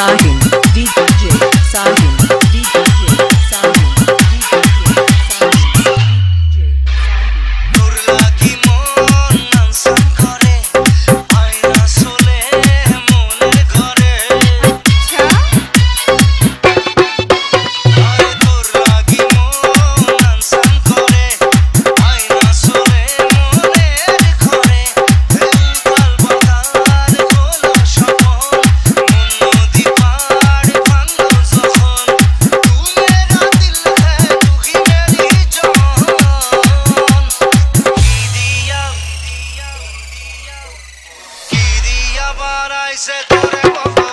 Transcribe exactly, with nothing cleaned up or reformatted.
Sahin DJ Sahin की दिया बनाई से तोरे भोगबान।